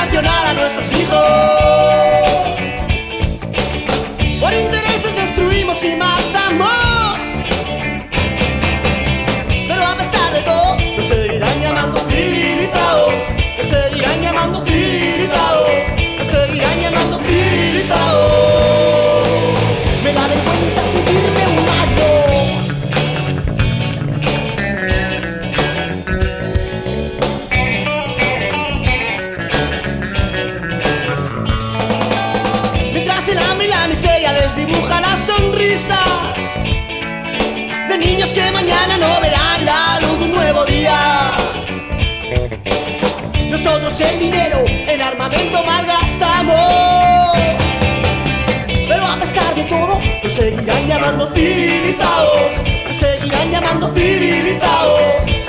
educacional a nuestros hijos. Por intereses destruimos y matamos, pero a pesar de todo nos seguirán llamando civilizados, nos seguirán llamando civilizados, nos seguirán llamando civilizados. Me da vergüenza subirme un árbol. Dibuja las sonrisas de niños que mañana no verán la luz de un nuevo día. Nosotros el dinero en armamento malgastamos, pero a pesar de todo nos seguirán llamando civilizados, nos seguirán llamando civilizados.